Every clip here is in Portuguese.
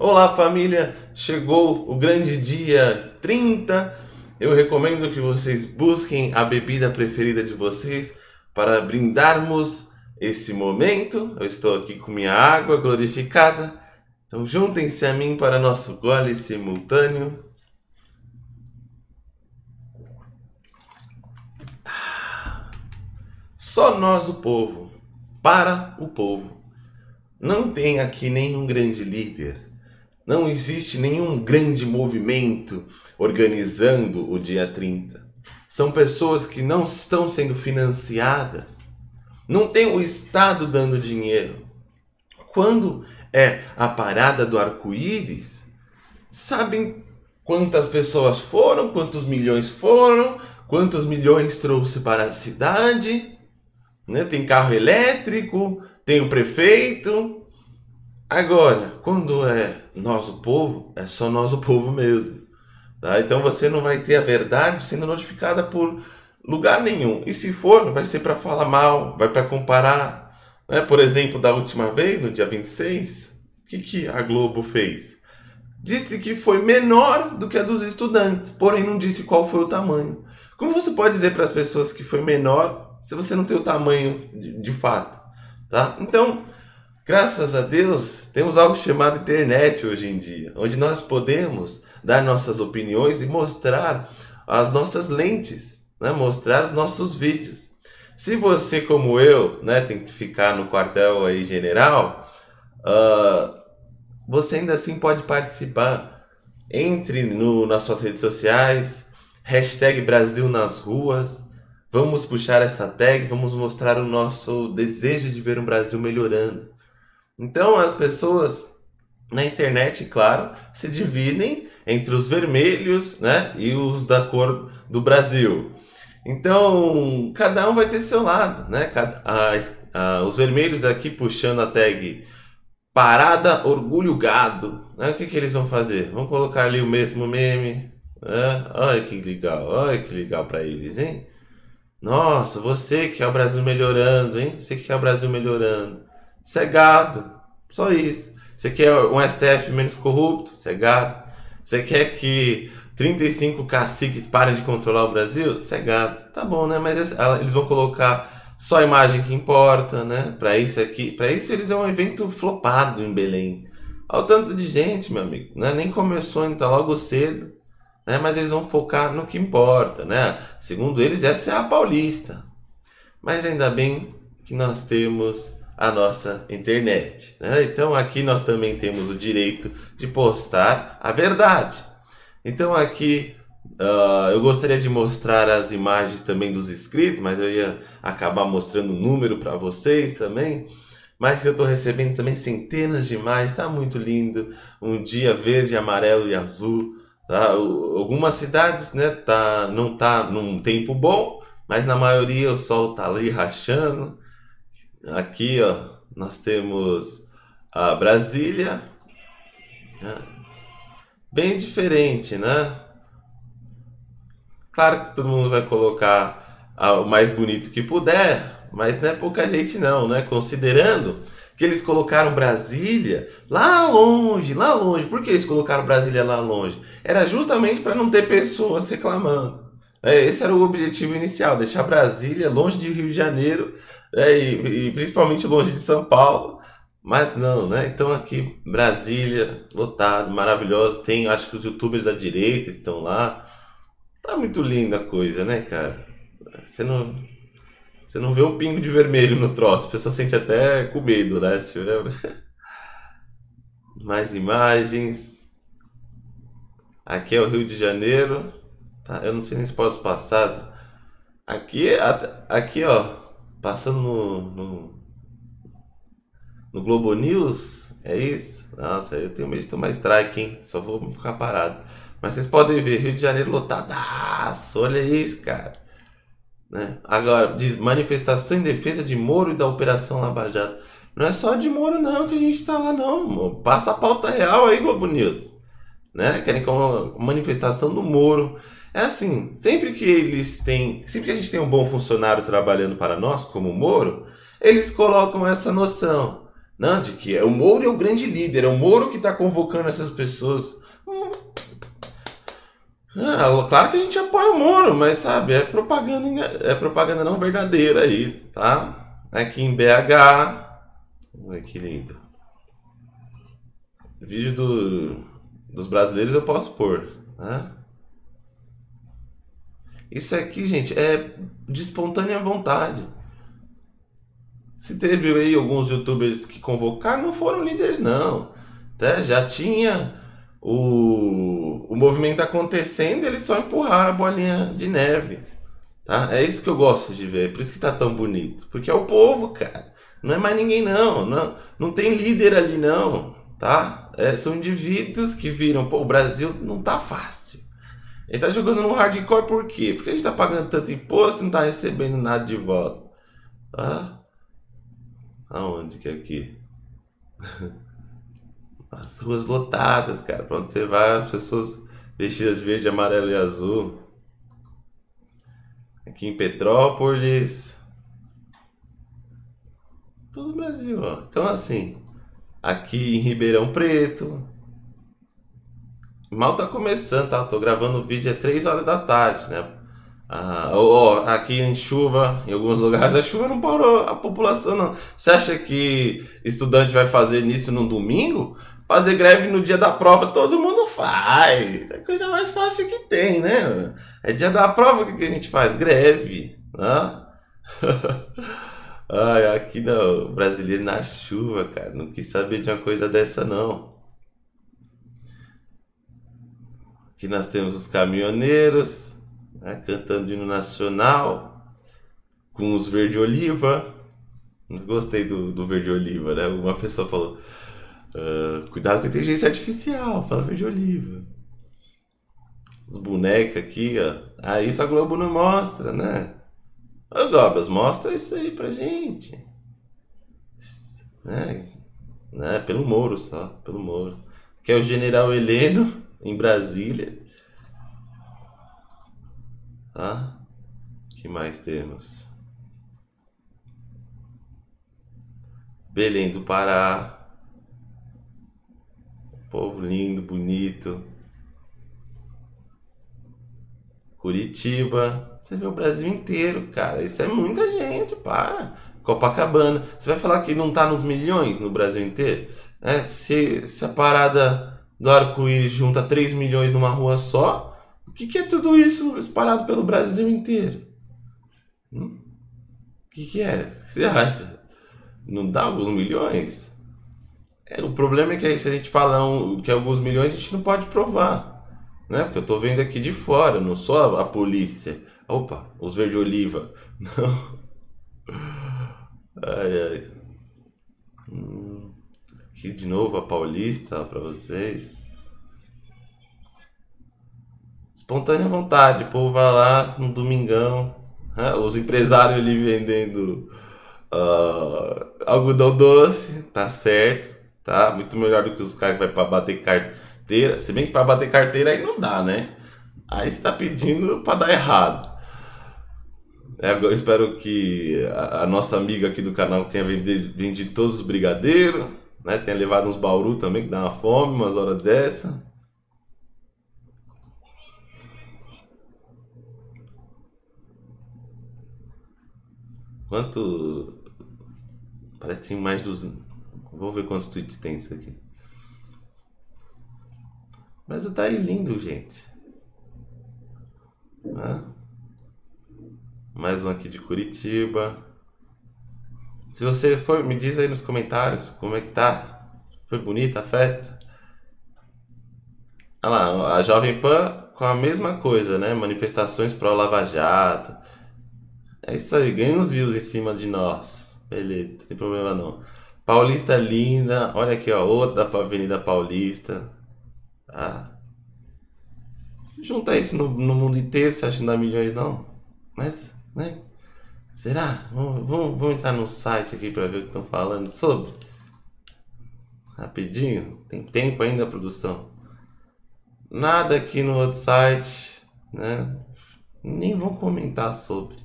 Olá família, chegou o grande dia 30. Eu recomendo que vocês busquem a bebida preferida de vocês para brindarmos esse momento. Eu estou aqui com minha água glorificada. Então juntem-se a mim para nosso gole simultâneo. Só nós, o povo, para o povo. Não tem aqui nenhum grande líder. Não existe nenhum grande movimento organizando o dia 30. São pessoas que não estão sendo financiadas. Não tem o Estado dando dinheiro. Quando é a parada do arco-íris, sabem quantas pessoas foram, quantos milhões foram, quantos milhões trouxe para a cidade, né? Tem carro elétrico, tem o prefeito. Agora, quando é nós o povo, é só nós o povo mesmo, tá? Então você não vai ter a verdade sendo notificada por lugar nenhum. E se for, vai ser para falar mal, vai para comparar, né? Por exemplo, da última vez, no dia 26, o que a Globo fez? Disse que foi menor do que a dos estudantes, porém não disse qual foi o tamanho. Como você pode dizer para as pessoas que foi menor se você não tem o tamanho de fato, tá? Então, graças a Deus, temos algo chamado internet hoje em dia, onde nós podemos dar nossas opiniões e mostrar as nossas lentes, né? Mostrar os nossos vídeos. Se você, como eu, né, tem que ficar no quartel aí general, você ainda assim pode participar. Entre nas suas redes sociais, hashtag Brasil nas ruas. Vamos puxar essa tag, vamos mostrar o nosso desejo de ver um Brasil melhorando. Então as pessoas na internet, claro, se dividem entre os vermelhos, né, e os da cor do Brasil. Então cada um vai ter seu lado, né? Os vermelhos aqui puxando a tag Parada Orgulho Gado, né? O que eles vão fazer? Vão colocar ali o mesmo meme, né? Olha que legal para eles, hein? Nossa, você que é o Brasil melhorando, hein? Você que é o Brasil melhorando. Cegado, só isso. Você quer um STF menos corrupto? Cegado. Você quer que 35 caciques parem de controlar o Brasil? Cegado. Tá bom, né? Mas eles vão colocar só a imagem que importa, né? Para isso eles é um evento flopado em Belém. Olha o tanto de gente, meu amigo, né? Nem começou ainda, tá logo cedo, né? Mas eles vão focar no que importa, né? Segundo eles, essa é a paulista. Mas ainda bem que nós temos a nossa internet, né? Então aqui nós também temos o direito de postar a verdade. Então aqui eu gostaria de mostrar as imagens também dos inscritos, mas eu ia acabar mostrando um número para vocês também. Mas eu estou recebendo também centenas de imagens, está muito lindo. Um dia verde, amarelo e azul. Tá? Algumas cidades, né, não tá num tempo bom, mas na maioria o sol tá ali rachando. Aqui, ó, nós temos a Brasília, né? Bem diferente, né? Claro que todo mundo vai colocar o mais bonito que puder, mas não é pouca gente não, né? Considerando que eles colocaram Brasília lá longe, por que eles colocaram Brasília lá longe? Era justamente para não ter pessoas reclamando. Esse era o objetivo inicial, deixar Brasília longe de Rio de Janeiro, né, e principalmente longe de São Paulo, mas não, né? Então aqui Brasília, lotado, maravilhoso, tem, acho que os youtubers da direita estão lá, tá muito linda a coisa, né, cara? Você não vê um pingo de vermelho no troço, a pessoa sente até com medo, né? Mais imagens, aqui é o Rio de Janeiro. Eu não sei nem se posso passar. Aqui ó, passando no Globo News. É isso? Nossa, eu tenho medo de tomar strike, hein? Só vou ficar parado. Mas vocês podem ver, Rio de Janeiro lotadaço. Olha isso, cara, né? Agora, diz manifestação em defesa de Moro e da Operação Lava Jato. Não é só de Moro não que a gente tá lá não, mano. Passa a pauta real aí, Globo News, né? Querem com uma manifestação do Moro. É assim, sempre que a gente tem um bom funcionário trabalhando para nós, como o Moro, eles colocam essa noção. Não, de que o Moro é o grande líder, é o Moro que está convocando essas pessoas. Ah, claro que a gente apoia o Moro, mas sabe, é propaganda não verdadeira aí, tá? Aqui em BH. Olha que lindo. Vídeo dos brasileiros eu posso pôr, né? Isso aqui, gente, é de espontânea vontade. Se teve aí alguns youtubers que convocaram, não foram líderes, não. Até já tinha o movimento acontecendo, eles só empurraram a bolinha de neve, tá? É isso que eu gosto de ver, por isso que tá tão bonito. Porque é o povo, cara. Não é mais ninguém, não. Não tem líder ali, não, tá? É, são indivíduos que viram, pô, o Brasil não tá fácil. A gente tá jogando no hardcore por quê? Porque a gente tá pagando tanto imposto e não tá recebendo nada de volta. Ah, aonde que é aqui? As ruas lotadas, cara. Pra onde você vai, as pessoas vestidas de verde, amarelo e azul. Aqui em Petrópolis. Todo o Brasil, ó. Então, assim, aqui em Ribeirão Preto. Mal tá começando, tá? Tô gravando o vídeo, é 3 horas da tarde, né? Aqui em chuva, em alguns lugares, a chuva não parou a população, não. Você acha que estudante vai fazer nisso num domingo? Fazer greve no dia da prova, todo mundo faz. É a coisa mais fácil que tem, né? É dia da prova, o que a gente faz? Greve, né? Ai, aqui não, brasileiro na chuva, cara, não quis saber de uma coisa dessa, não. Aqui nós temos os caminhoneiros, né, cantando hino nacional, com os verde-oliva. Não gostei do verde-oliva, né? Uma pessoa falou, cuidado com a inteligência artificial, fala verde-oliva. Os bonecos aqui, ó, isso a Globo não mostra, né? Ô Gobas, mostra isso aí pra gente. Né? Pelo Moro só, pelo Moro. Que é o General Heleno, em Brasília. Tá? O que mais temos? Belém do Pará. Povo lindo, bonito. Curitiba. Você vê o Brasil inteiro, cara. Isso é muita gente, para. Copacabana. Você vai falar que não tá nos milhões no Brasil inteiro? É, se a parada do arco-íris junta 3 milhões numa rua só, o que é tudo isso espalhado pelo Brasil inteiro? O que é? Você acha? Não dá alguns milhões? É, o problema é que aí, se a gente falar que é alguns milhões, a gente não pode provar, né? Porque eu tô vendo aqui de fora, não sou a polícia. Opa, os verde-oliva. Não. Ai, ai. Aqui de novo a Paulista para vocês. Espontânea vontade. O povo vai lá no domingão. Os empresários ali vendendo algodão doce. Tá certo. Tá? Muito melhor do que os caras que vai para bater carteira. Se bem que para bater carteira aí não dá, né? Aí você tá pedindo para dar errado. Eu espero que a nossa amiga aqui do canal tenha vendido todos os brigadeiros, né? Tenha levado uns bauru também, que dá uma fome, umas horas dessa. Quanto... Parece que tem mais dos... Vou ver quantos tweets tem isso aqui. Mas tá aí lindo, gente. Ah. Mais um aqui de Curitiba. Se você for, me diz aí nos comentários como é que tá. Foi bonita a festa? Olha lá, a Jovem Pan com a mesma coisa, né? Manifestações pro Lava Jato. É isso aí, ganha uns views em cima de nós. Beleza, não tem problema não. Paulista linda, olha aqui ó, outra Avenida Paulista. Tá? Junta isso no mundo inteiro, você acha que não dá milhões não? Mas, né? Será? Vamos entrar no site aqui para ver o que estão falando sobre. Rapidinho. Tem tempo ainda a produção. Nada aqui no outro site, né? Nem vão comentar sobre.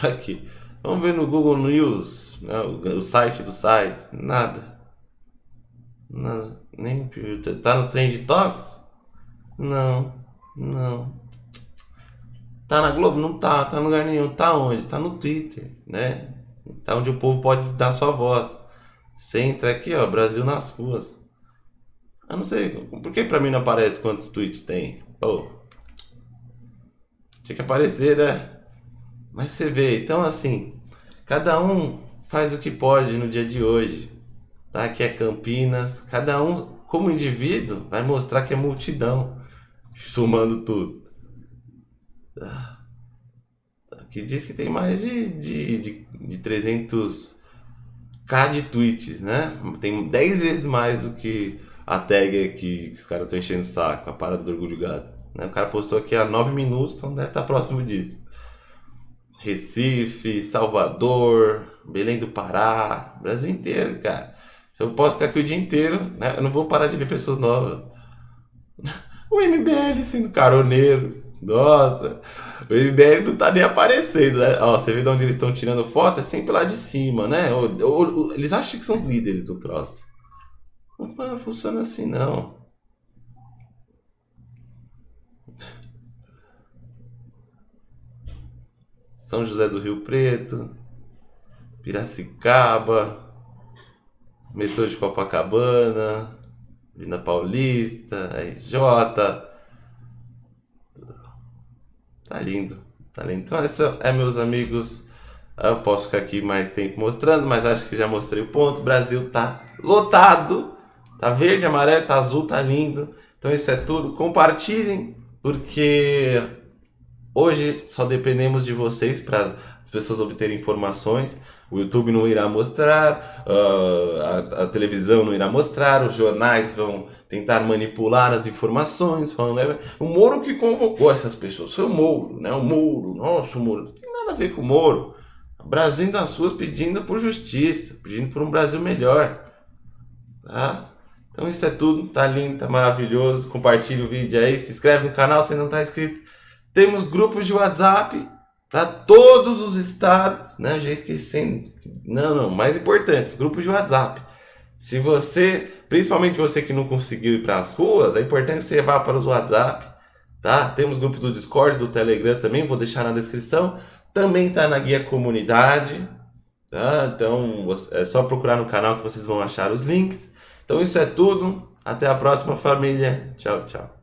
Para quê? Vamos ver no Google News, né? O site do site. Nada. Não, nem tá nos trend tops? Não, não. Tá na Globo? Não tá, tá em lugar nenhum. Tá onde? Tá no Twitter, né? Tá onde o povo pode dar sua voz. Você entra aqui, ó, Brasil nas ruas. Eu não sei, por que pra mim não aparece quantos tweets tem? Oh. Tinha que aparecer, né? Mas você vê, então assim, cada um faz o que pode no dia de hoje. Tá? Aqui é Campinas, cada um, como indivíduo, vai mostrar que é multidão, somando tudo. Aqui diz que tem mais de 300k de tweets, né? Tem 10 vezes mais do que a tag aqui que os caras estão enchendo o saco, a parada do orgulho gado, né? O cara postou aqui há 9 minutos, então deve estar próximo disso. Recife, Salvador, Belém do Pará, Brasil inteiro, cara. Se eu posso ficar aqui o dia inteiro, né? Eu não vou parar de ver pessoas novas. O MBL sendo caroneiro. Nossa, o MBL não tá nem aparecendo, né? Ó, você vê de onde eles estão tirando foto? É sempre lá de cima, né? Eles acham que são os líderes do troço. Opa, não funciona assim, não. São José do Rio Preto, Piracicaba, metrô de Copacabana, Vila Paulista, RJ... Tá lindo, tá lindo. Então, esse é, meus amigos. Eu posso ficar aqui mais tempo mostrando, mas acho que já mostrei o ponto. O Brasil tá lotado, tá verde, amarelo, tá azul, tá lindo. Então, isso é tudo. Compartilhem, porque hoje só dependemos de vocês para as pessoas obterem informações. O YouTube não irá mostrar, a televisão não irá mostrar, os jornais vão tentar manipular as informações. Falando, o Moro que convocou essas pessoas, foi o Moro, né? O Moro, nossa, o Moro, não tem nada a ver com o Moro. O Brasil das ruas pedindo por justiça, pedindo por um Brasil melhor. Tá? Então isso é tudo, tá lindo, tá maravilhoso. Compartilha o vídeo aí, se inscreve no canal se não tá inscrito. Temos grupos de WhatsApp para todos os estados, né? Já esquecendo, não, mais importante, grupo de WhatsApp. Se você, principalmente você que não conseguiu ir para as ruas, é importante que você vá para os WhatsApp, tá? Temos grupo do Discord, do Telegram também, vou deixar na descrição. Também tá na guia comunidade, tá? Então é só procurar no canal que vocês vão achar os links. Então isso é tudo, até a próxima família, tchau, tchau.